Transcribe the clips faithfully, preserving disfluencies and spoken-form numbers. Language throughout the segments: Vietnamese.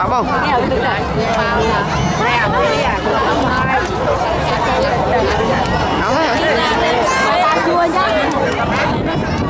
Phạm không? Nóng hả? Hãy subscribe cho kênh Ghiền Mì Gõ để không bỏ lỡ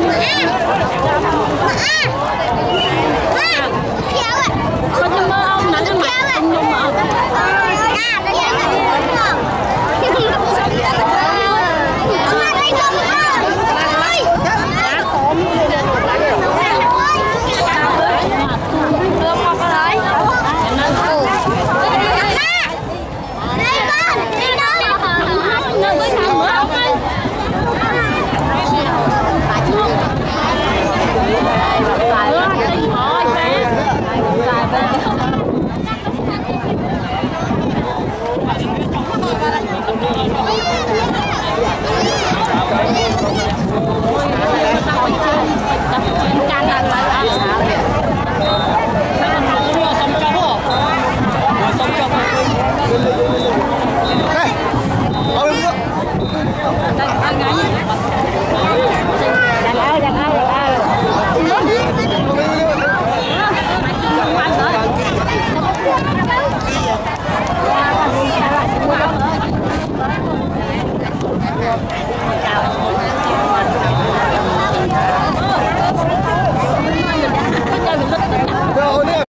những video hấp dẫn.